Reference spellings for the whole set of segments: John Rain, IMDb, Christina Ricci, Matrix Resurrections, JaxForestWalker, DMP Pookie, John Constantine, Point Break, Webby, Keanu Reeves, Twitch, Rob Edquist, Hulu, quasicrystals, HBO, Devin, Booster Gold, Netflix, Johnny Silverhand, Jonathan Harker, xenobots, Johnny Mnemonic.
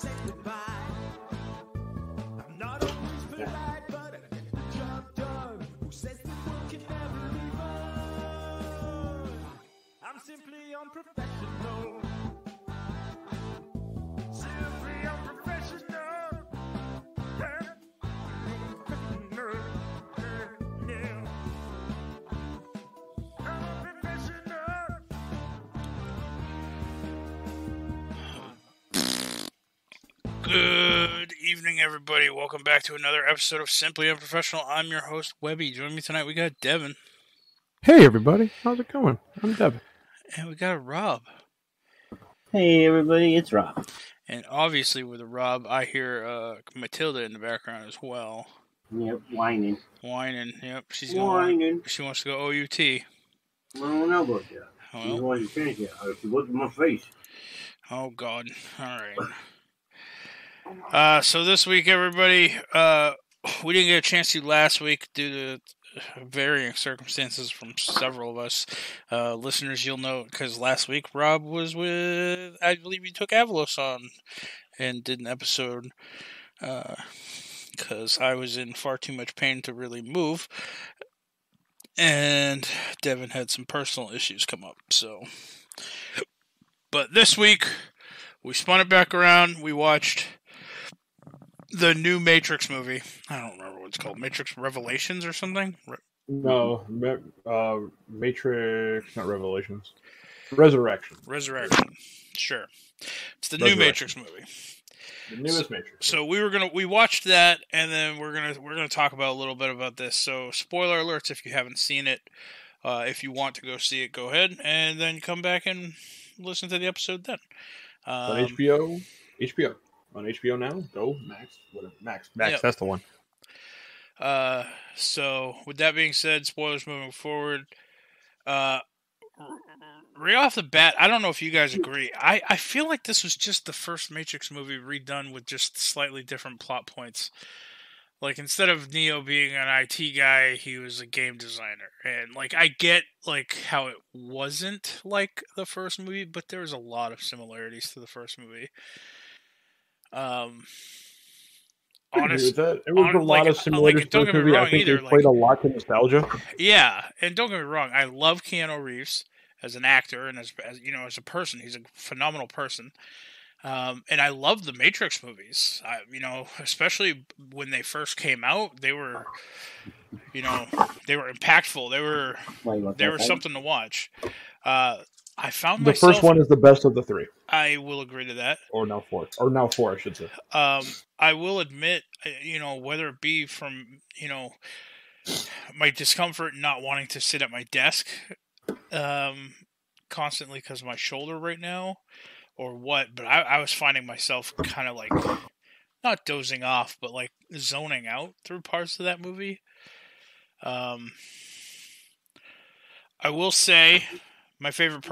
Simply unprofessional. Simply unprofessional. Good evening, everybody. Welcome back to another episode of Simply Unprofessional. I'm your host, Webby. Joining me tonight, we got Devin. Hey, everybody. How's it going? I'm Devin. And we got Rob. Hey, everybody, it's Rob. And obviously with Rob, I hear Matilda in the background as well. Yep, whining. Whining, yep. She's whining. She wants to go OUT. I don't know about that. Well, she wasn't finished yet. She looked at my face. Oh, God. All right. So this week, everybody, we didn't get a chance to last week due to varying circumstances from several of us. Listeners, you'll know because last week Rob was with, I believe you took Avalos on and did an episode because I was in far too much pain to really move, and Devin had some personal issues come up. So, but this week we spun it back around. We watched the new Matrix movie. I don't remember what it's called. Matrix Revelations or something? Matrix, not Revelations. Resurrection. Sure. It's the new Matrix movie. The newest Matrix. So we watched that, and then we're gonna talk about a little bit about this. So spoiler alerts if you haven't seen it. If you want to go see it, go ahead and then come back and listen to the episode then. On HBO. HBO. On HBO now, go Max, whatever. Max, yep. That's the one. So with that being said, spoilers moving forward. Right off the bat, I don't know if you guys agree. I feel like this was just the first Matrix movie redone with just slightly different plot points. Like, instead of Neo being an IT guy, he was a game designer. And, like, I get, like, how it wasn't like the first movie, but there was a lot of similarities to the first movie. Honestly, it was a lot of similarities to the movie. I think they played a lot to nostalgia. Yeah, and don't get me wrong, I love Keanu Reeves as an actor and as a person. He's a phenomenal person. And I love the Matrix movies. Especially when they first came out, they were impactful. They were something to watch. I found myself, the first one is the best of the three. I will agree to that. Or now four, I should say. I will admit, whether it be from, my discomfort not wanting to sit at my desk constantly because of my shoulder right now or what, but I was finding myself kind of like, not dozing off, but like zoning out through parts of that movie. I will say, my favorite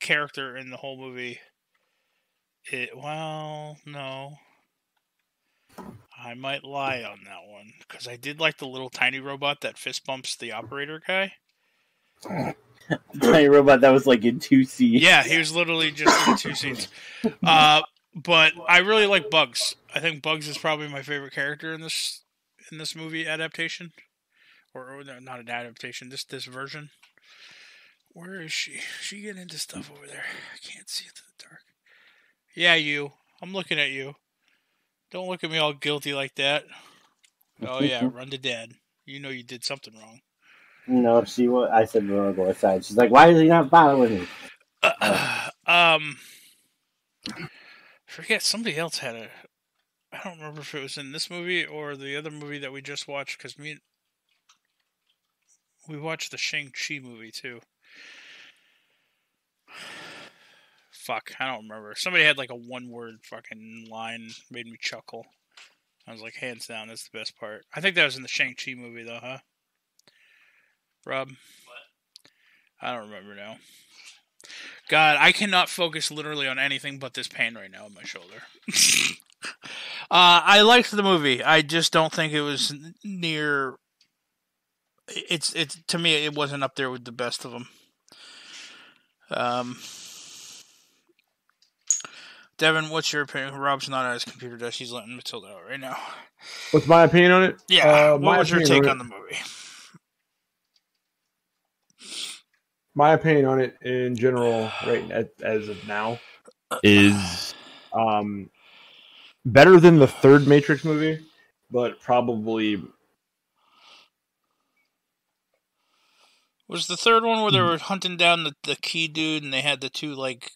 character in the whole movie. I might lie on that one because I did like the little tiny robot that fist bumps the operator guy. Tiny robot that was like in two scenes. Yeah, he was literally just in two scenes. But I really like Bugs. I think Bugs is probably my favorite character in this movie adaptation, or not an adaptation. This version. Where is she? She getting into stuff over there. I can't see it in the dark. Yeah, you. I'm looking at you. Don't look at me all guilty like that. Oh, yeah. Run to dad. You know you did something wrong. No, she was. I said we were going to go outside. She's like, why is he not following me? I forget. Somebody else had a... I don't remember if it was in this movie or the other movie that we just watched. Because we watched the Shang-Chi movie, too. Fuck, I don't remember. Somebody had like a one-word fucking line, made me chuckle. I was like, hands down, that's the best part. I think that was in the Shang-Chi movie, though, huh? Rob? What? I don't remember now. God, I cannot focus literally on anything but this pain right now on my shoulder. I liked the movie. I just don't think it was near... It's to me, it wasn't up there with the best of them. Devin, what's your opinion? Rob's not at his computer desk. He's letting Matilda out right now. What's my opinion on it? Yeah. What was your take on the movie? My opinion on it in general, right as of now, is better than the third Matrix movie, but probably. Was the third one where they were hunting down the key dude and they had the two, like...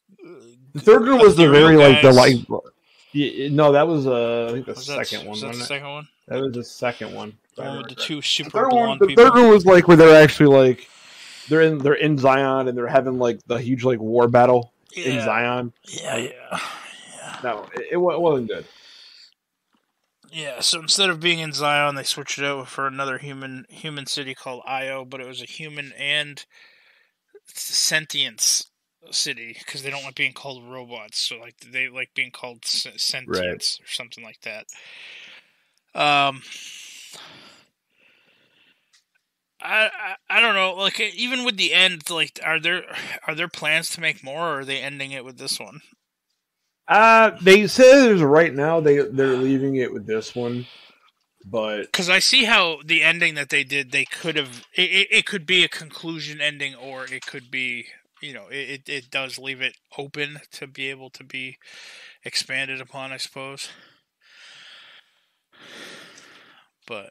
The third one was the very, guys. No, that was, I think, the second one. Was that the second one? That was the second one. Oh, the two super blonde people. The third one was, like, where they're actually, like... They're in Zion and they're having, like, the huge, like, war battle in Zion. Yeah. No, it wasn't good. Yeah, so instead of being in Zion, they switched it over for another human city called Io, but it was a human and sentience city because they don't like being called robots, so like they like being called sentience or something like that. I don't know. Like even with the end, like are there plans to make more, or are they ending it with this one? They said right now they're leaving it with this one, but because I see how the ending that they did, they could have it could be a conclusion ending, or it could be it does leave it open to be able to be expanded upon, I suppose. But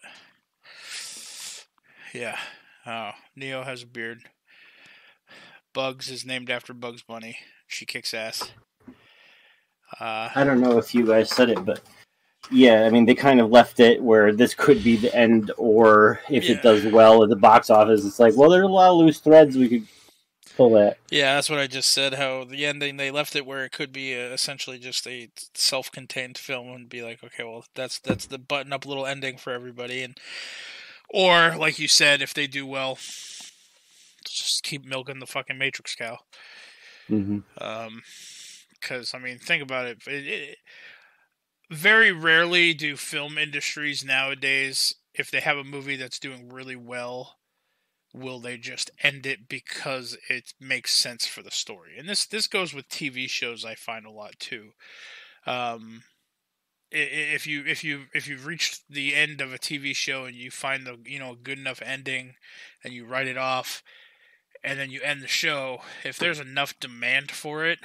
yeah, Neo has a beard. Bugs is named after Bugs Bunny. She kicks ass. I don't know if you guys said it, but yeah, I mean, they kind of left it where this could be the end, or if it does well at the box office, it's like, well, there are a lot of loose threads we could pull at. Yeah, that's what I just said, how the ending, they left it where it could be essentially just a self-contained film and be like, okay, well, that's the button-up little ending for everybody. And or, like you said, if they do well, just keep milking the fucking Matrix cow. Mm-hmm. Because, I mean, think about it. Very rarely do film industries nowadays, if they have a movie that's doing really well, will they just end it because it makes sense for the story. And this goes with TV shows, I find, a lot too. If you've reached the end of a TV show and you find the a good enough ending, and you write it off, and then you end the show, if there's enough demand for it,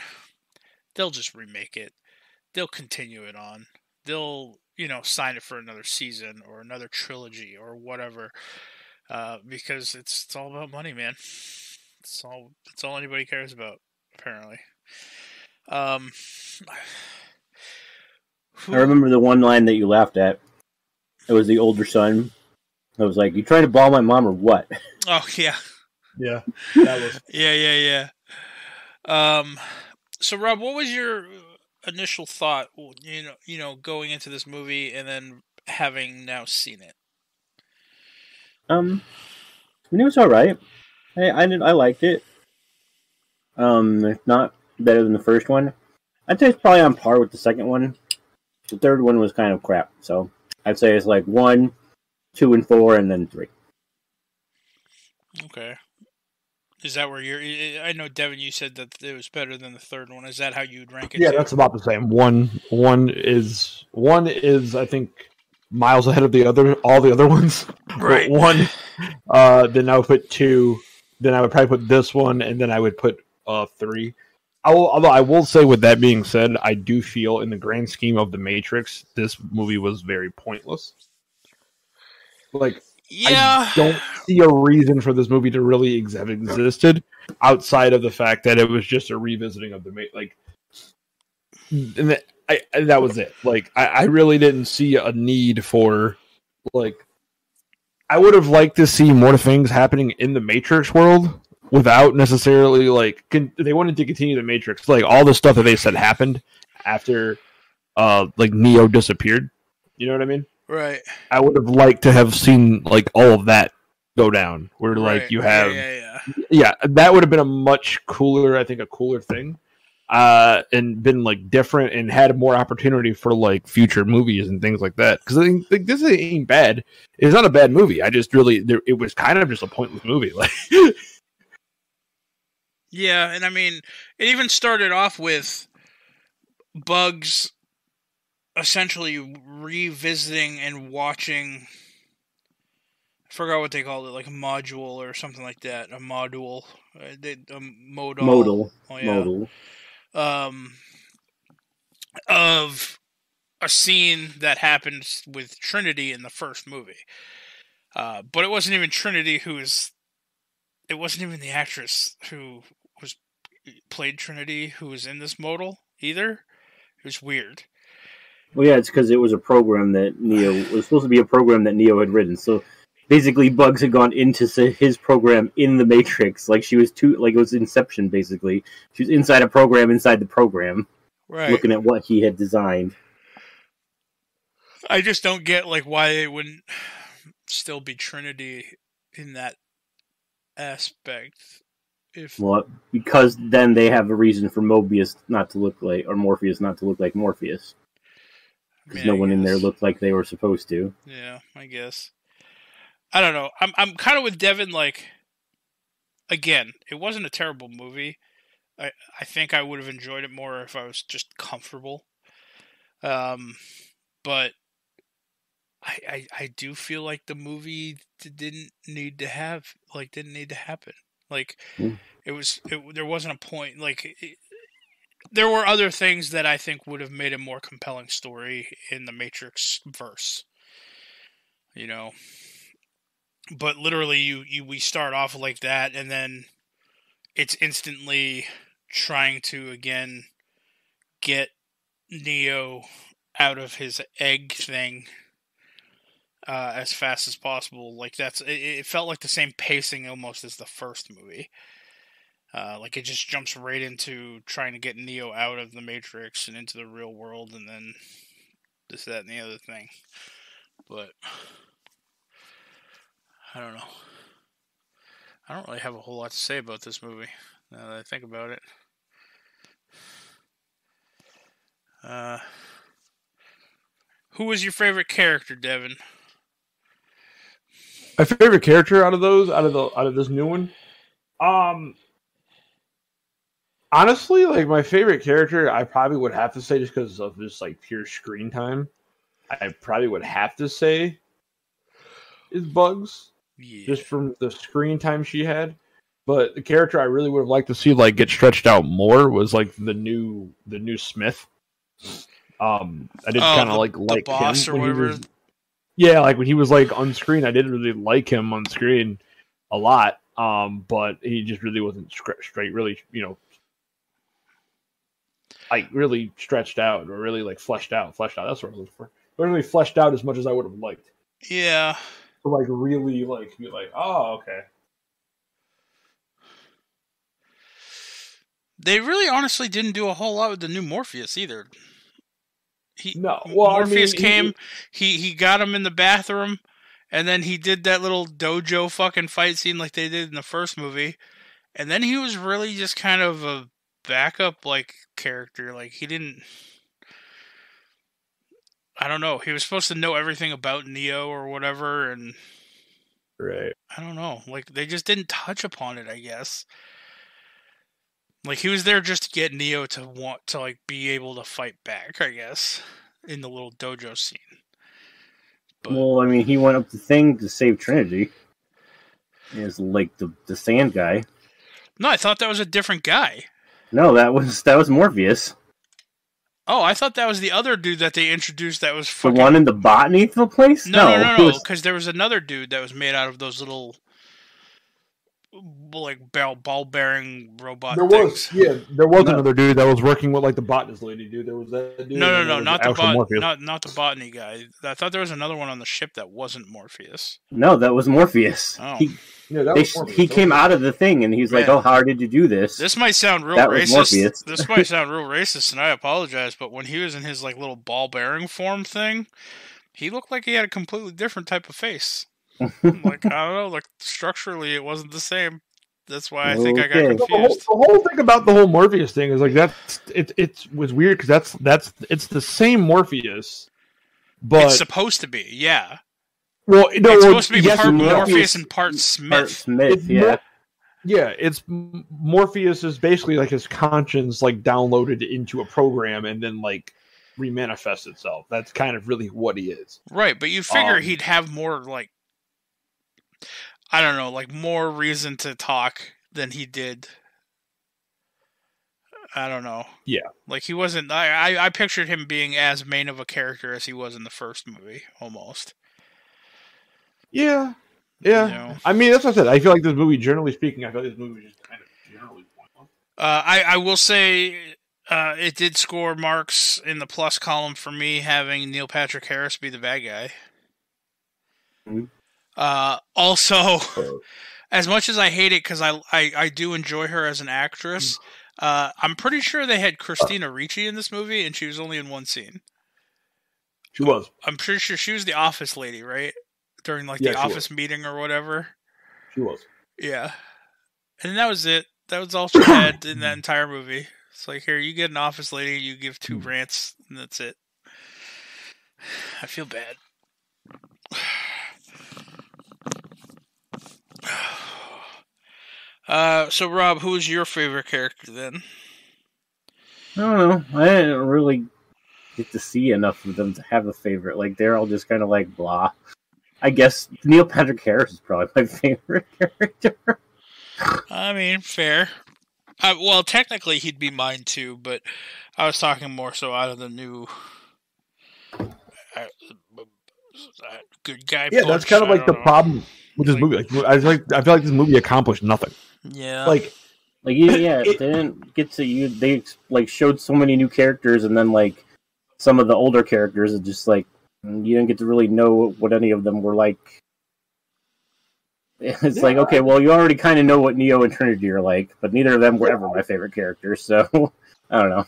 they'll just remake it. They'll continue it on. They'll, sign it for another season or another trilogy or whatever, because it's all about money, man. It's all anybody cares about, apparently. I remember the one line that you laughed at. It was the older son. I was like, "You trying to ball my mom or what?" Oh yeah, yeah, that was yeah. So, Rob, what was your initial thought, going into this movie and then having now seen it? I mean, it was all right. I liked it. If not better than the first one, I'd say it's probably on par with the second one. The third one was kind of crap, so I'd say it's like 1, 2, and 4, and then 3. Okay. Is that where you're... I know, Devin, you said that it was better than the third one. Is that how you'd rank it? Yeah, that's about the same. One is, I think, miles ahead of all the other ones. Right. But one, then I would put 2, then I would probably put this one, and then I would put 3. Although I will say, with that being said, I do feel, in the grand scheme of The Matrix, this movie was very pointless. Like... Yeah. I don't see a reason for this movie to really have existed outside of the fact that it was just a revisiting of and that was it. Like, I really didn't see a need for, like, I would have liked to see more things happening in the Matrix world without necessarily, like, they wanted to continue the Matrix. Like, all the stuff that they said happened after, like, Neo disappeared. You know what I mean? Right. I would have liked to have seen, like, all of that go down. Where, like, right. You have... Yeah, that would have been a much cooler, I think, a cooler thing. And been, like, different and had more opportunity for, like, future movies and things like that. Because I think this ain't bad. It's not a bad movie. I just really... It was kind of just a pointless movie. Like... Yeah, and I mean, it even started off with... Bugs essentially revisiting and watching, I forgot what they called it, like a module or something like that, a module, modal. Oh, yeah. Modal. Of a scene that happened with Trinity in the first movie. But it wasn't even Trinity who was... It wasn't even the actress who was played Trinity who was in this modal either. It was weird. Well, yeah, it's because it was a program that Neo... It was supposed to be a program that Neo had written, so... Basically, Bugs had gone into his program in the Matrix. Like, she was too... Like, it was Inception, basically. She was inside a program, inside the program. Right. Looking at what he had designed. I just don't get, like, why they wouldn't still be Trinity in that aspect. If... Well, because then they have a reason for Mobius not to look like... Or Morpheus not to look like Morpheus. Because no one in there looked like they were supposed to. Yeah, I guess. I don't know. I'm kind of with Devin. Like, again, it wasn't a terrible movie. I think I would have enjoyed it more if I was just comfortable. But I do feel like the movie didn't need to happen. Like, there wasn't a point. Like, there were other things that I think would have made a more compelling story in the Matrix verse. You know. But literally, we start off like that, and then it's instantly trying to, again, get Neo out of his egg thing as fast as possible. Like, it felt like the same pacing almost as the first movie. Like, it just jumps right into trying to get Neo out of the Matrix and into the real world, and then this, that, and the other thing. But... I don't know. I don't really have a whole lot to say about this movie, now that I think about it. Who was your favorite character, Devin? My favorite character out of this new one? Honestly, like, my favorite character, I probably would have to say, just because of just, like, pure screen time, I probably would have to say is Bugs. Yeah. Just from the screen time she had. But the character I really would have liked to see, like, get stretched out more was, like, the new Smith. I didn't kind of like the boss him or whatever. Yeah, like when he was like on screen, I didn't really like him on screen a lot. But he just really wasn't straight, really, you know, like really stretched out or really like fleshed out. That's what I was looking for. But really fleshed out as much as I would have liked. Yeah. So, like, really, like, be like, oh, okay. They really honestly didn't do a whole lot with the new Morpheus, either. Morpheus came, he got him in the bathroom, and then he did that little dojo fucking fight scene like they did in the first movie, and then he was really just kind of a backup, like, character. Like, he didn't... I don't know. He was supposed to know everything about Neo or whatever, and right. I don't know. Like, they just didn't touch upon it, I guess. Like, he was there just to get Neo to want to, like, be able to fight back, I guess, in the little dojo scene. But... Well, I mean, he went up the thing to save Trinity. As like the sand guy. No, I thought that was a different guy. No, that was Morpheus. Oh, I thought that was the other dude that they introduced that was fucking... The one in the botany place? No, because there was another dude that was made out of those little, like, ball-bearing robot things. There was another dude that was working with, like, the botanist lady dude. There was that dude. No, not the botany guy. I thought there was another one on the ship that wasn't Morpheus. No, that was Morpheus. Oh. He came out of the thing, and he's like, "Oh, how did you do this?" This might sound real racist. This might sound real racist, and I apologize. But when he was in his like little ball bearing form thing, he looked like he had a completely different type of face. Like, I don't know, like structurally, it wasn't the same. That's why I think I got confused. The whole thing about the whole Morpheus thing is like it was weird because it's the same Morpheus, but it's supposed to be, yeah. Well, no, it's supposed to be part Morpheus and part Smith. Part Smith, yeah. Yeah, it's Morpheus is basically like his conscience, like downloaded into a program and then like remanifests itself. That's kind of really what he is. Right, but you figure he'd have more like, I don't know, like more reason to talk than he did. I don't know. Yeah. Like he wasn't, I pictured him being as main of a character as he was in the first movie almost. Yeah. Yeah. You know? I mean, that's what I said. I feel like this movie, generally speaking, I feel like this movie is just kind of generally pointless. I will say it did score marks in the plus column for me, having Neil Patrick Harris be the bad guy. Mm-hmm. Also, as much as I hate it, because I do enjoy her as an actress, I'm pretty sure they had Christina Ricci in this movie, and she was only in one scene. She was. I'm pretty sure she was the office lady, right? During like the office meeting or whatever. She was. Yeah. And that was it. That was all she had in that entire movie. It's like, here, you get an office lady, you give two rants, and that's it. I feel bad. So Rob, who's your favorite character then? I don't know. I didn't really get to see enough of them to have a favorite. Like they're all just kind of like blah. I guess Neil Patrick Harris is probably my favorite character. I mean, fair. Well, technically he'd be mine too, but I was talking more so out of the new good guy. Yeah, that's kind of like the problem with this movie. Like, I feel like this movie accomplished nothing. Yeah, like yeah, they didn't get to you. They like showed so many new characters, and then like some of the older characters are just like. You didn't get to really know what any of them were like. It's like, okay, well, you already kind of know what Neo and Trinity are like, but neither of them were ever my favorite characters, so I don't know.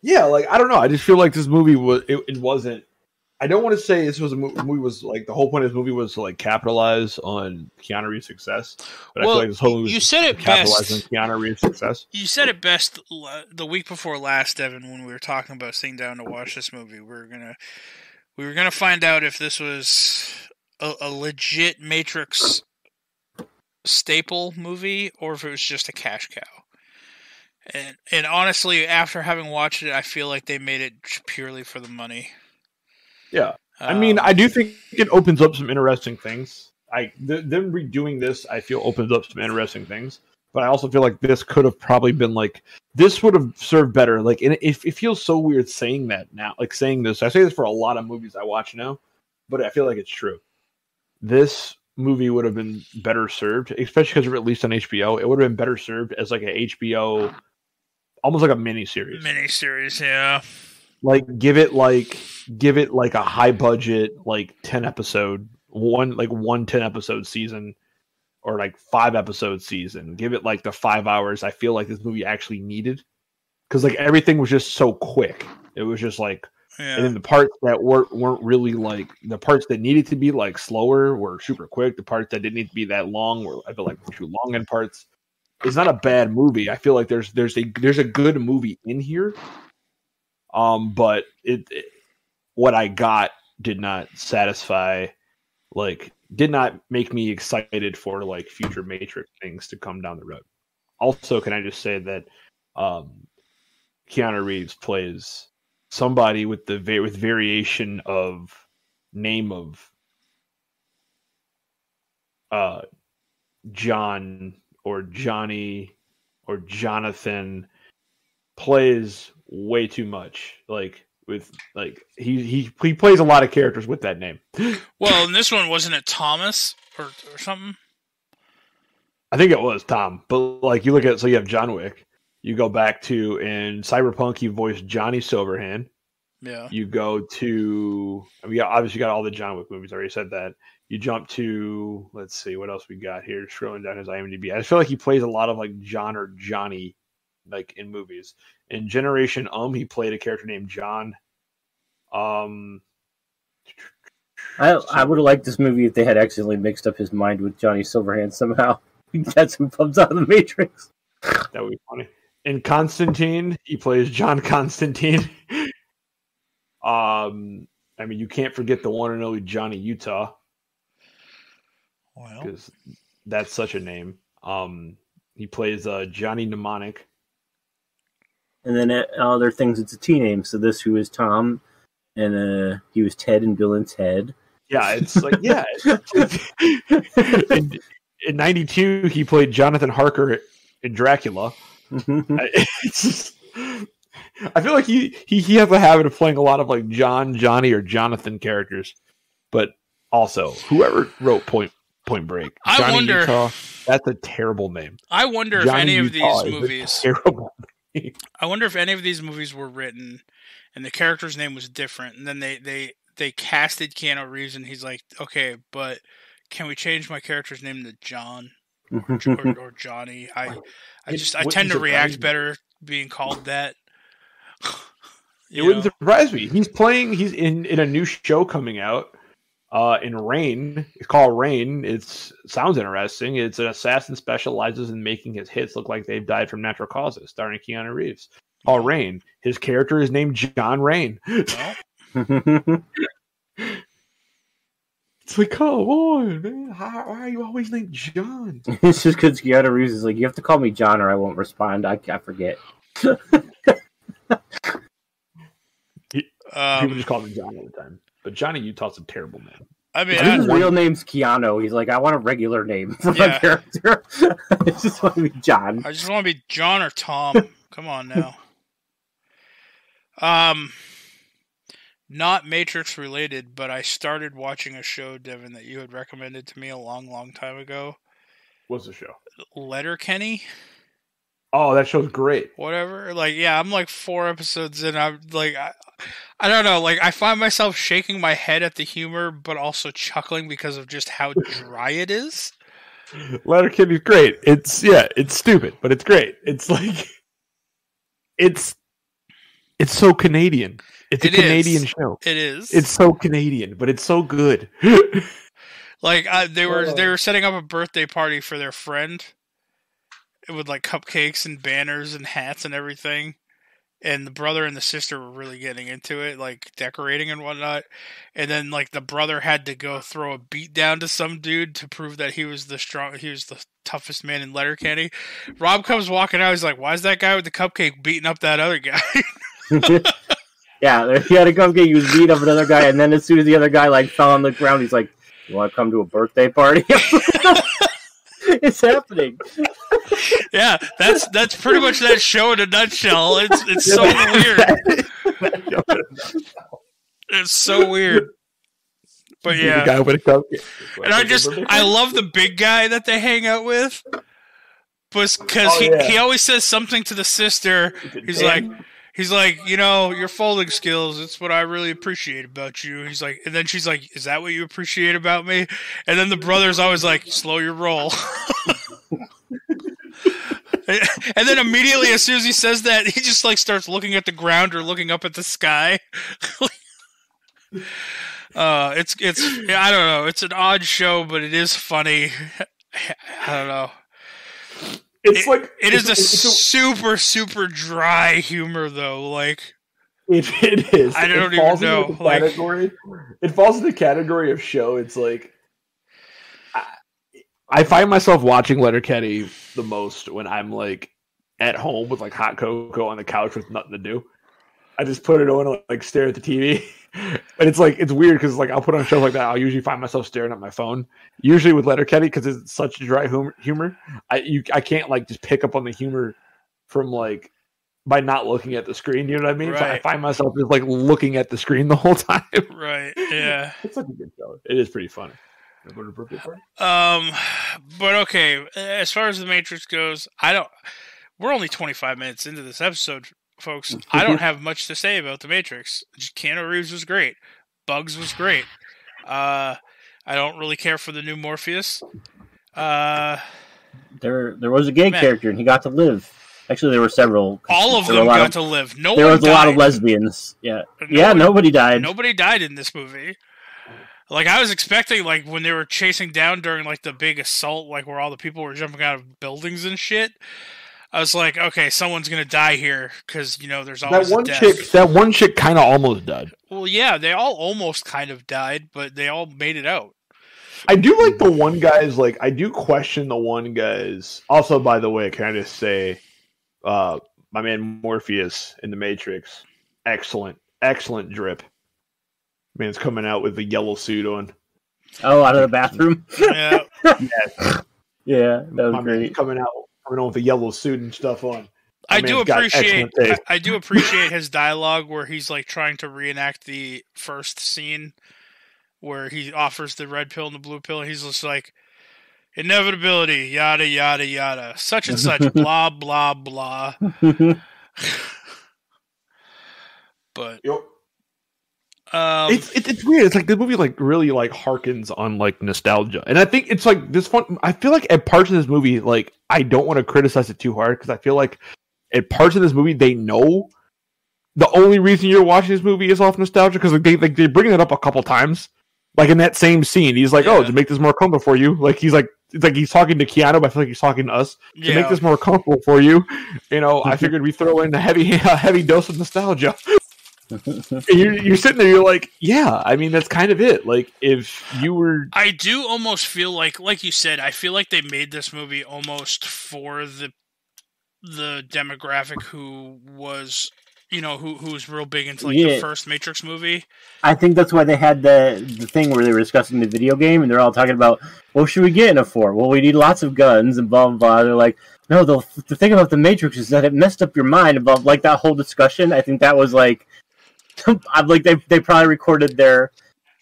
Yeah, like, I don't know. I just feel like this movie was, it wasn't, I don't want to say this was a movie was like, the whole point of this movie was to like capitalize on Keanu Reeves' success. But well, I feel like this whole movie was capitalizing on Keanu Reeves' success. You said it best the week before last, Devin, when we were talking about sitting down to watch this movie. We were going to find out if this was a legit Matrix staple movie or if it was just a cash cow. And honestly, after having watched it, I feel like they made it purely for the money. Yeah. I mean, I do think it opens up some interesting things. Them redoing this, I feel, opens up some interesting things. But I also feel like this could have probably been like, this would have served better. Like, and it feels so weird saying that now, like saying this. I say this for a lot of movies I watch now, but I feel like it's true. This movie would have been better served, especially because it released on HBO. It would have been better served as like an HBO, almost like a miniseries. Miniseries, yeah. Like, give it like a high budget, like 10-episode, one 10-episode season. Or like 5-episode season. Give it like the 5 hours I feel like this movie actually needed. Because like everything was just so quick. It was just like, yeah. And then the parts that weren't really like, the parts that needed to be like slower were super quick. The parts that didn't need to be that long were, I feel like, too long in parts. It's not a bad movie. I feel like there's a good movie in here. But it what I got did not satisfy, like, did not make me excited for like future Matrix things to come down the road. Also, can I just say that Keanu Reeves plays somebody with the variation of name of John or Johnny or Jonathan, plays way too much. Like, with like he plays a lot of characters with that name. Well, in this one, wasn't it Thomas or something? I think it was Tom. But like you look at it, so you have John Wick. You go back to in Cyberpunk, he voiced Johnny Silverhand. Yeah. You go to obviously got all the John Wick movies. I already said that. You jump to, let's see what else we got here. Scrolling down his IMDb, I just feel like he plays a lot of like John or Johnny. Like in movies. In Generation he played a character named John. I would have liked this movie if they had accidentally mixed up his mind with Johnny Silverhand somehow. That's who comes out of the Matrix. That would be funny. In Constantine, he plays John Constantine. I mean, you can't forget the one and only Johnny Utah. Well, because that's such a name. He plays Johnny Mnemonic. And then at other things, it's a T-name. So this, who is Tom, and he was Ted in Bill and Ted. Yeah, it's like, yeah. In 92, he played Jonathan Harker in Dracula. Mm-hmm. It's just, I feel like he has a habit of playing a lot of like John, Johnny, or Jonathan characters. But also, whoever wrote Point Break, Johnny Utah, that's a terrible name. I wonder Johnny if any Utah of these movies. Terrible. I wonder if any of these movies were written and the character's name was different, and then they casted Keanu Reeves, and he's like, okay, but can we change my character's name to John or Johnny? I tend to react better being called that. It wouldn't surprise me. He's in a new show coming out in Rain. It's called Rain. It sounds interesting. It's an assassin specializes in making his hits look like they've died from natural causes, starring Keanu Reeves. Called Rain. His character is named John Rain. Well. It's like, come on, man. Why are you always named John? It's just because Keanu Reeves is like, you have to call me John or I won't respond. I forget. People just call him John all the time. But Johnny Utah's a terrible man. I mean, his real name's Keanu. He's like, I want a regular name for my character. I just want to be John. I just want to be John or Tom. Come on now. Not Matrix related, but I started watching a show, Devin, that you had recommended to me a long, long time ago. What's the show? Letterkenny. Oh, that show's great. Whatever. Like, yeah, I'm like 4 episodes in. I'm like, I don't know. Like, I find myself shaking my head at the humor, but also chuckling because of just how dry it is. Letterkenny is great. It's stupid, but it's great. It's like, it's so Canadian. It's a Canadian show. It is. It's so Canadian, but it's so good. Like, they were setting up a birthday party for their friend. With like cupcakes and banners and hats and everything, and the brother and the sister were really getting into it, like decorating and whatnot. And then like the brother had to go throw a beat down to some dude to prove that he was the toughest man in Letterkenny. Rob comes walking out, he's like, "Why is that guy with the cupcake beating up that other guy?" Yeah, he had a cupcake, he was beating up another guy, and then as soon as the other guy like fell on the ground, he's like, "You want to come to a birthday party?" It's happening. Yeah, that's pretty much that show in a nutshell. It's so weird. It's so weird. But yeah, the guy with a cupcake. And I love the big guy that they hang out with, because he always says something to the sister. He's like, you know, your folding skills, it's what I really appreciate about you. He's like, and then she's like, is that what you appreciate about me? And then the brother's always like, slow your roll. And then immediately, as soon as he says that, he just like starts looking at the ground or looking up at the sky. I don't know. It's an odd show, but it is funny. I don't know. It's super, super dry humor, though. Like it is. I don't even know. Like, it falls into the category of show. It's like I find myself watching Letterkenny the most when I'm like at home with like hot cocoa on the couch with nothing to do. I just put it on and like stare at the TV. But it's like, it's weird because like I'll put on shows like that, I'll usually find myself staring at my phone. Usually with Letterkenny, because it's such dry humor, I can't like just pick up on the humor from like by not looking at the screen. You know what I mean? Right. So I find myself just like looking at the screen the whole time. Right? Yeah. It's such a good show. It is pretty funny. But okay, as far as the Matrix goes, We're only 25 minutes into this episode. Folks, I don't have much to say about The Matrix. Keanu Reeves was great. Bugs was great. I don't really care for the new Morpheus. There was a gay character, and he got to live. Actually, there were several. All of them got to live. There was a lot of lesbians. Yeah, nobody died. Nobody died in this movie. Like, I was expecting, like, when they were chasing down during, like, the big assault, like, where all the people were jumping out of buildings and shit, I was like, okay, someone's gonna die here because you know there's always a death. That one chick kind of almost died. Well, yeah, they all almost kind of died, but they all made it out. I do like the one guy's, like, I do question the one guy's. Also, by the way, can I just say, my man Morpheus in the Matrix, excellent drip. Man's coming out with the yellow suit on. Oh, out of the bathroom? Yeah. Yes. Yeah, that was great. Coming out with a yellow suit and stuff on. I do appreciate his dialogue where he's like trying to reenact the first scene where he offers the red pill and the blue pill. He's just like, inevitability, yada yada yada, such and such, blah blah blah. But it's weird. It's like the movie like really like harkens on like nostalgia, and I think it's like this one. I feel like at parts of this movie, like I don't want to criticize it too hard because I feel like at parts of this movie they know the only reason you're watching this movie is off nostalgia because they bring it up a couple times. Like in that same scene, he's like, "Oh, to make this more comfortable for you," like he's like, it's like he's talking to Keanu, but I feel like he's talking to us to make this more comfortable for you. You know, I figured we throw in a heavy dose of nostalgia. You're sitting there, you're like, yeah, I mean, that's kind of it. Like, if you were, I do almost feel like you said, I feel like they made this movie almost for the demographic who was. You know, who's real big into like the first Matrix movie. I think that's why they had the thing where they were discussing the video game and they're all talking about, what should we get in a 4? Well, we need lots of guns and blah, blah, blah. They're like, no, the thing about the Matrix is that it messed up your mind about like that whole discussion. I think that was like, I'm like, they probably recorded their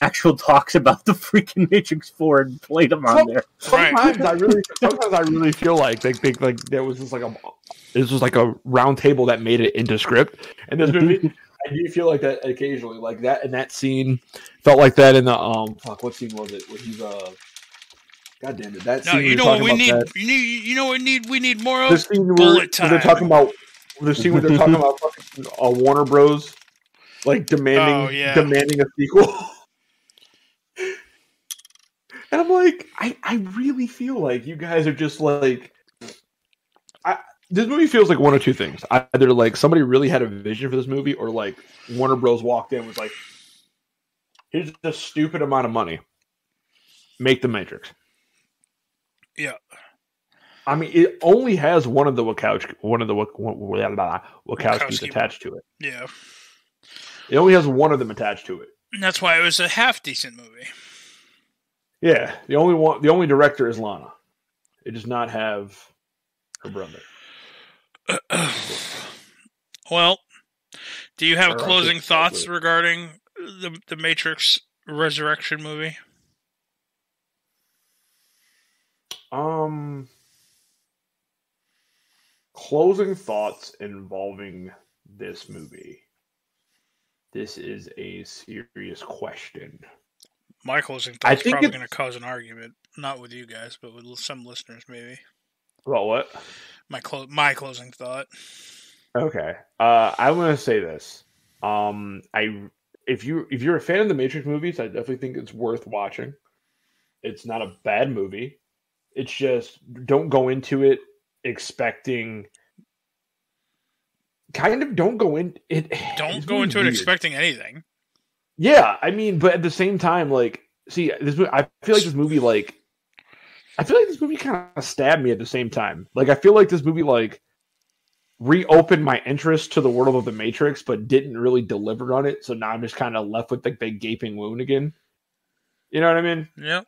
actual talks about the freaking Matrix 4 and played them on there. Sometimes I really feel like they think like there was just like a, this was like a round table that made it into script. And this movie, I do feel like that occasionally, like that in that scene felt like that in the what scene was it? Where he's God damn it, that scene. No, you know what we need more of bullet time. They're talking about the scene where they're talking about fucking Warner Bros. Like demanding a sequel. And I'm like, I really feel like you guys are just like, this movie feels like one of two things. Either like somebody really had a vision for this movie, or like Warner Bros. Walked in and was like, here's a stupid amount of money. Make the Matrix. Yeah. I mean, it only has one of the Wachowskis attached to it. Yeah. It only has one of them attached to it. And that's why it was a half decent movie. Yeah, the only director is Lana. It does not have her brother. Well, do you have closing thoughts regarding the Matrix Resurrection movie? Closing thoughts involving this movie. This is a serious question. My closing thoughts is probably going to cause an argument, not with you guys, but with some listeners, maybe. About what? My closing thought. Okay, I want to say this. If you're a fan of the Matrix movies, I definitely think it's worth watching. It's not a bad movie. It's just don't go into it expecting anything. Yeah, I mean, but at the same time, like, see, I feel like this movie kind of stabbed me at the same time. Like, I feel like this movie, like, reopened my interest to the world of the Matrix, but didn't really deliver on it. So now I'm just kind of left with, like, the gaping wound again. You know what I mean? Yeah.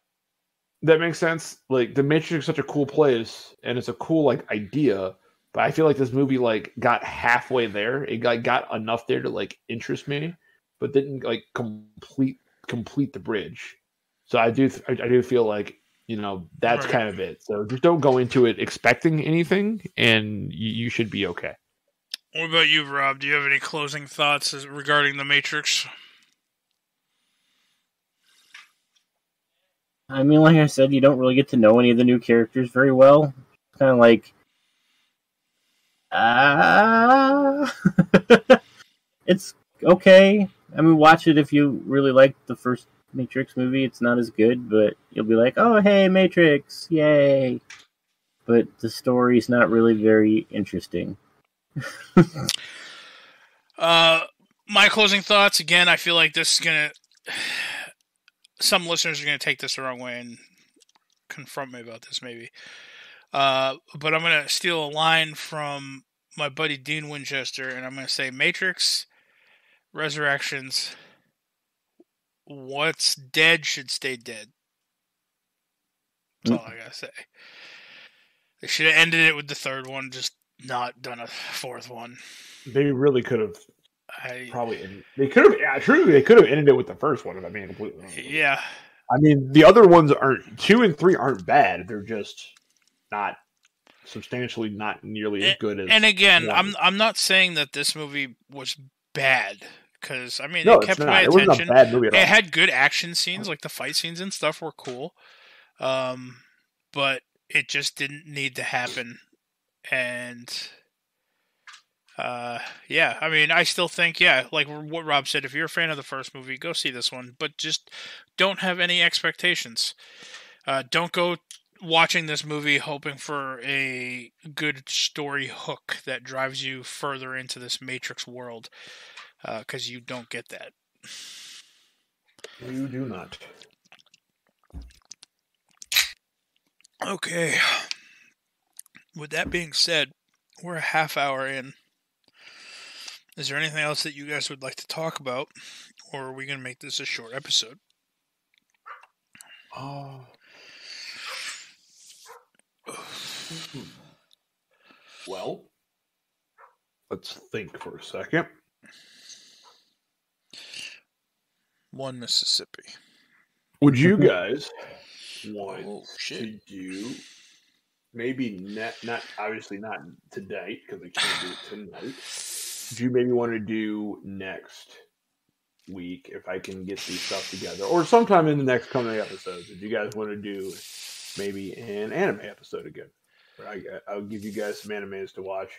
That makes sense. Like, the Matrix is such a cool place, and it's a cool, like, idea. But I feel like this movie, like, got halfway there. It like, got enough there to, like, interest me, but didn't like complete the bridge. So I do feel like, you know, that's kind of it. So just don't go into it expecting anything, and you should be okay. What about you, Rob? Do you have any closing thoughts regarding The Matrix? I mean, like I said, you don't really get to know any of the new characters very well. It's kind of like, it's okay. I mean, watch it if you really like the first Matrix movie. It's not as good, but you'll be like, oh, hey, Matrix, yay. But the story's not really very interesting. My closing thoughts, again, I feel like this is going to some listeners are going to take this the wrong way and confront me about this, maybe. But I'm going to steal a line from my buddy Dean Winchester, and I'm going to say, Matrix Resurrections, what's dead should stay dead. That's all I got to say. They should have ended it with the third one, just not done a fourth one. They really could have. They could have ended it with the first one, if I'm being completely honest. Yeah. I mean, the other ones aren't, 2 and 3 aren't bad. They're just not substantially, not nearly as good as. And again, one. I'm not saying that this movie was bad, because I mean, no, it kept my attention. It wasn't a bad movie at all. It had good action scenes, like the fight scenes and stuff were cool, but it just didn't need to happen. And yeah, I mean, I still think, yeah, like what Rob said, if you're a fan of the first movie, go see this one, but just don't have any expectations. Don't go watching this movie hoping for a good story hook that drives you further into this Matrix world, because you don't get that. You do not. Okay. With that being said, we're a half hour in. Is there anything else that you guys would like to talk about, or are we going to make this a short episode? Oh. Well, let's think for a second. One Mississippi. Would you guys want to do, maybe not obviously not today, because I can't do it tonight. Do you maybe want to do next week, if I can get these stuff together, or sometime in the next coming episodes, if you guys want to do maybe an anime episode again? I'll give you guys some animes to watch,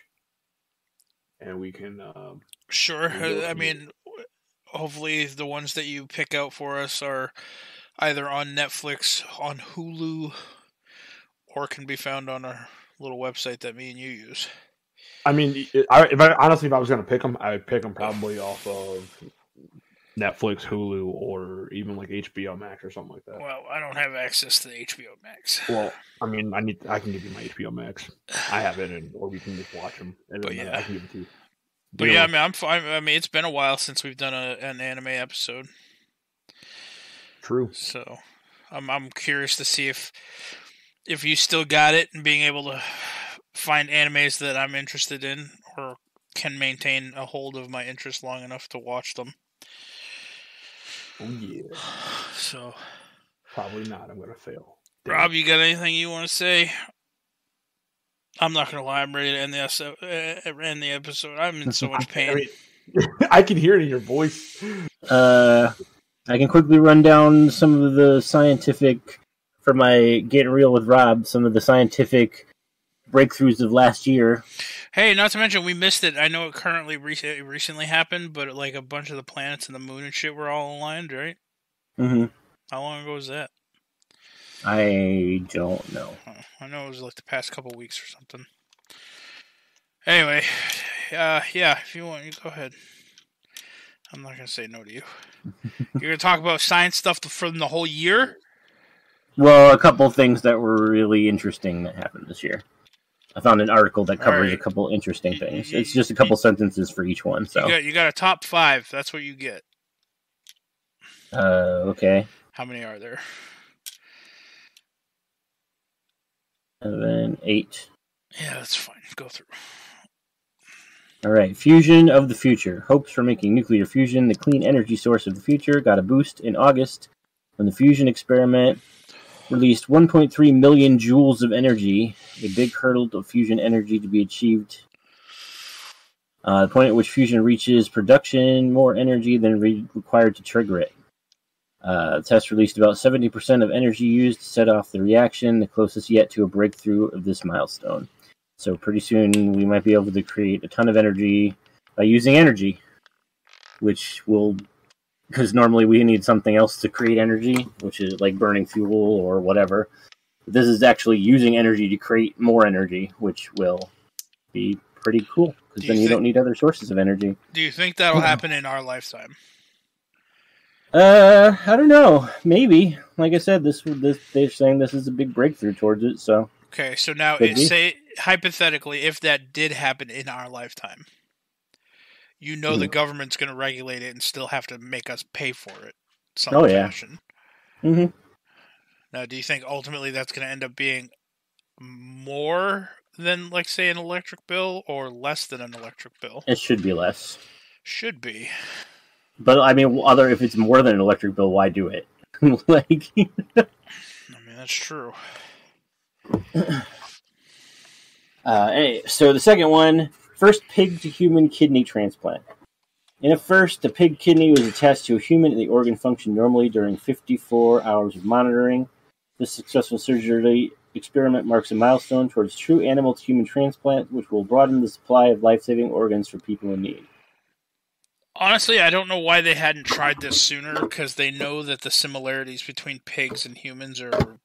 and we can. Sure. I mean, hopefully the ones that you pick out for us are either on Netflix, on Hulu, or can be found on our little website that me and you use. I mean, if I was going to pick them, I would pick them probably off of Netflix, Hulu, or even like HBO Max or something like that. Well, I don't have access to the HBO Max. Well, I mean, I can give you my HBO Max. I have it, or we can just watch them. But yeah, I can give it to you. But yeah, I mean, I'm fine. I mean, it's been a while since we've done an anime episode. True. So, I'm curious to see if you still got it and being able to find animes that I'm interested in, or can maintain a hold of my interest long enough to watch them. Oh, yeah. So, probably not. I'm going to fail. Damn. Rob, you got anything you want to say? I'm not going to lie. I'm ready to end the episode. I'm in so much pain. I mean, I can hear it in your voice. I can quickly run down some of the scientific, for my Getting Real with Rob, some of the scientific breakthroughs of last year. Hey, not to mention we missed it. I know it currently recently happened, but like a bunch of the planets and the moon and shit were all aligned, right? Mm-hmm. How long ago was that? I don't know. I know it was like the past couple weeks or something. Anyway, yeah, if you want, you go ahead. I'm not going to say no to you. You're going to talk about science stuff from the whole year? Well, a couple things that were really interesting that happened this year. I found an article that covers a couple interesting things. It's just a couple sentences for each one. So you got a top 5. That's what you get. Okay. How many are there? 7, 8. Yeah, that's fine. Go through. All right. Fusion of the future. Hopes for making nuclear fusion the clean energy source of the future got a boost in August when the fusion experiment released 1.3 million joules of energy, a big hurdle of fusion energy to be achieved. The point at which fusion reaches production, more energy than required to trigger it. The test released about 70% of energy used to set off the reaction, the closest yet to a breakthrough of this milestone. So pretty soon we might be able to create a ton of energy by using energy, which will... because normally we need something else to create energy, which is like burning fuel or whatever. But this is actually using energy to create more energy, which will be pretty cool, because then you don't need other sources of energy. Do you think that'll happen in our lifetime? I don't know. Maybe. Like I said, this they're saying this is a big breakthrough towards it. So okay, so now say hypothetically, if that did happen in our lifetime, you know the government's going to regulate it and still have to make us pay for it. Some fashion. Mm-hmm. Now, do you think ultimately that's going to end up being more than, like, say, an electric bill, or less than an electric bill? It should be less. Should be. But, I mean, if it's more than an electric bill, why do it? Like, I mean, that's true. Anyway, so the second one, first pig-to-human kidney transplant. In a first, the pig kidney was attached to a human, and the organ functioned normally during 54 hours of monitoring. This successful surgery experiment marks a milestone towards true animal-to-human transplant, which will broaden the supply of life-saving organs for people in need. Honestly, I don't know why they hadn't tried this sooner, because they know that the similarities between pigs and humans are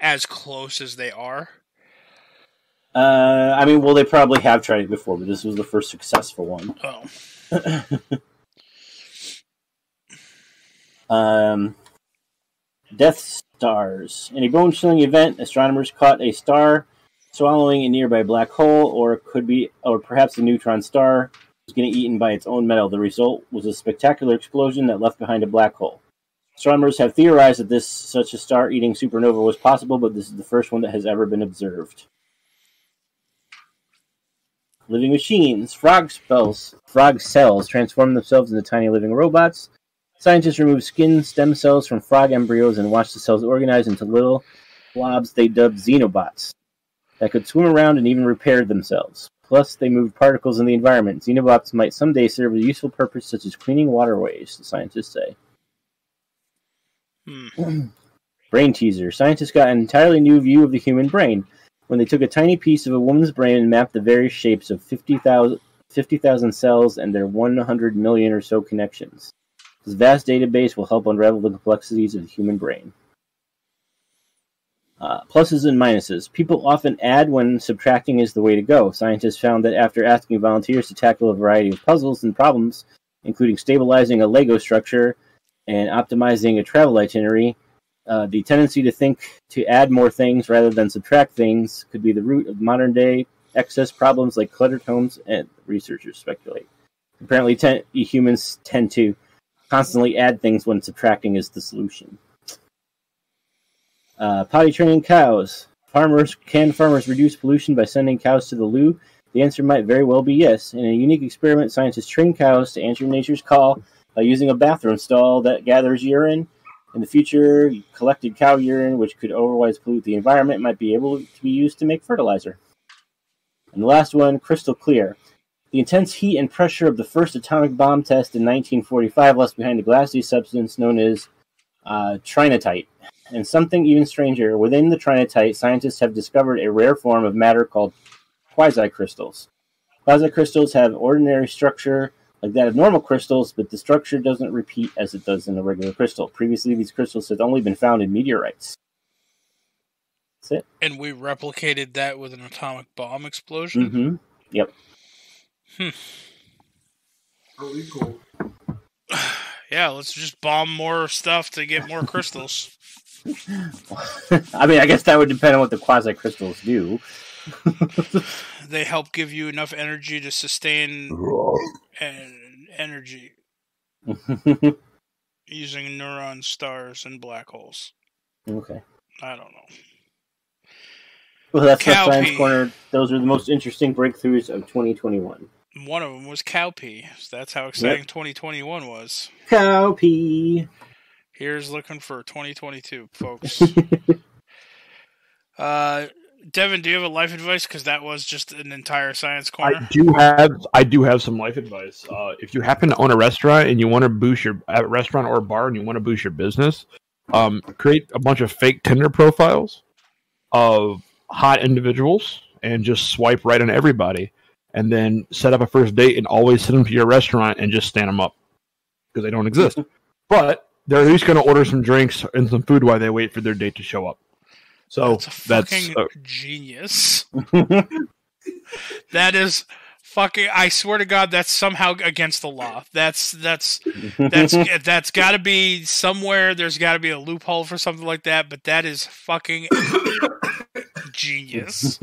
as close as they are. I mean, well, they probably have tried it before, but this was the first successful one. Oh. Death stars. In a bone-chilling event, astronomers caught a star swallowing a nearby black hole, or perhaps a neutron star was getting eaten by its own metal. The result was a spectacular explosion that left behind a black hole. Astronomers have theorized that such a star-eating supernova was possible, but this is the first one that has ever been observed. Living machines. Frog cells transform themselves into tiny living robots. Scientists remove skin stem cells from frog embryos and watch the cells organize into little blobs they dubbed xenobots that could swim around and even repair themselves. Plus, they move particles in the environment. Xenobots might someday serve a useful purpose, such as cleaning waterways, the scientists say. Brain teaser. Scientists got an entirely new view of the human brain when they took a tiny piece of a woman's brain and mapped the various shapes of 50,000 cells and their 100 million or so connections. This vast database will help unravel the complexities of the human brain. Pluses and minuses. People often add when subtracting is the way to go. Scientists found that after asking volunteers to tackle a variety of puzzles and problems, including stabilizing a Lego structure and optimizing a travel itinerary, the tendency to add more things rather than subtract things could be the root of modern-day excess problems like cluttered homes, and researchers speculate. Apparently, humans tend to constantly add things when subtracting is the solution. Potty training cows. Can farmers reduce pollution by sending cows to the loo? The answer might very well be yes. In a unique experiment, scientists train cows to answer nature's call by using a bathroom stall that gathers urine. In the future, collected cow urine, which could otherwise pollute the environment, might be able to be used to make fertilizer. And the last one, crystal clear. The intense heat and pressure of the first atomic bomb test in 1945 left behind a glassy substance known as trinitite. And something even stranger, within the trinitite, scientists have discovered a rare form of matter called quasicrystals. Quasicrystals have ordinary structure like that of normal crystals, but the structure doesn't repeat as it does in a regular crystal. Previously, these crystals had only been found in meteorites. That's it. And we replicated that with an atomic bomb explosion? Mm-hmm. Yep. Really cool. Yeah, let's just bomb more stuff to get more crystals. I mean, I guess that would depend on what the quasi-crystals do. They help give you enough energy to sustain energy using neutron stars and black holes. Okay. I don't know. Well, that's Science Corner. Those are the most interesting breakthroughs of 2021. One of them was cowpea. So that's how exciting 2021 was. Cowpea. Here's looking for 2022, folks. Devin, do you have a life advice? Because that was just an entire Science Corner. I do have some life advice. If you happen to own a restaurant and you want to boost your restaurant or bar and you want to boost your business, create a bunch of fake Tinder profiles of hot individuals and just swipe right on everybody, and then set up a first date and always send them to your restaurant and just stand them up because they don't exist. But they're at least going to order some drinks and some food while they wait for their date to show up. So that's genius. That is fucking, I swear to God, that's somehow against the law. That's got to be somewhere. There's got to be a loophole for something like that. But that is fucking genius.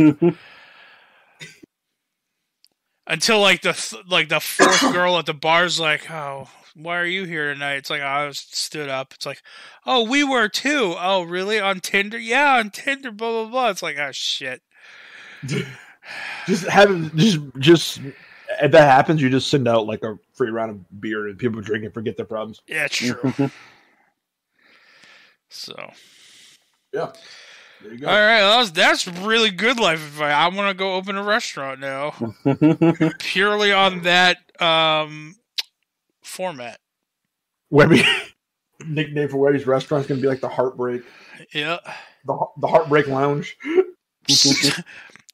Until like the fourth girl at the bar's like, oh, why are you here tonight? It's like, oh, I was stood up. It's like, oh, we were too. Oh, really? On Tinder? Yeah, on Tinder. Blah blah blah. It's like, oh shit. Just if that happens, you just send out like a free round of beer and people drink and forget their problems. Yeah, true. So, yeah, there you go. All right, well, that's really good life advice. I want to go open a restaurant now, purely on that format. Webby, nickname for Webby's restaurant is going to be like the Heartbreak. Yeah, the Heartbreak Lounge.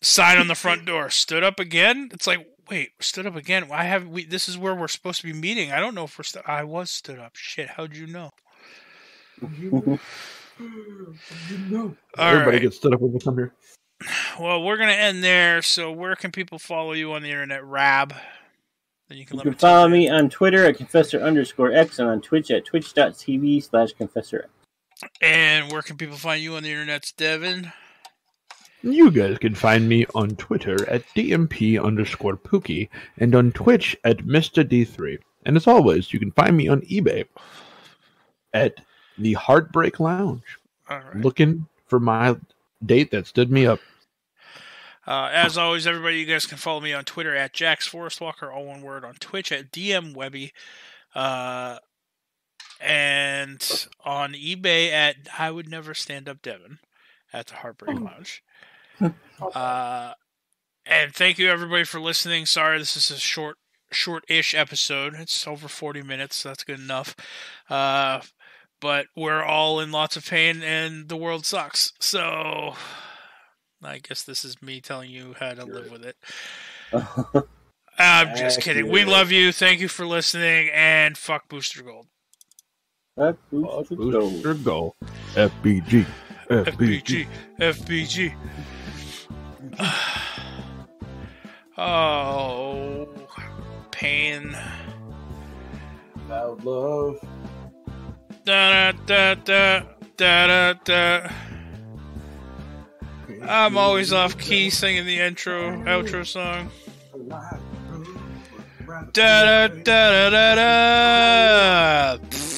Sign on the front door. Stood up again? It's like, wait, stood up again? Why haven't we? This is where we're supposed to be meeting. I don't know if we're I was stood up. Shit, how'd you know? All everybody right. gets stood up when we come here. Well, we're going to end there. So where can people follow you on the internet, Rab? Then you can follow me on Twitter at Confessor_X and on Twitch at twitch.tv/ConfessorX. And where can people find you on the internet, Devin? You guys can find me on Twitter at DMP_Pookie and on Twitch at Mr. D3. And as always, you can find me on eBay at the Heartbreak Lounge. All right. Looking for my date that stood me up. As always, everybody, you guys can follow me on Twitter at JaxForestWalker, all one word, on Twitch at DMWebby, and on eBay at I Would Never Stand Up Devin at the Heartbreak Lounge. And thank you everybody for listening. Sorry, this is a short-ish episode. It's over 40 minutes, so that's good enough. But we're all in lots of pain and the world sucks. So I guess this is me telling you how to live with it. I'm just kidding. We love you. Thank you for listening, and fuck Booster Gold. Booster Gold. FBG. FBG. FBG. Oh, pain. Loud love. Da da da da da da. I'm always off key singing the outro song. Da da da da da da.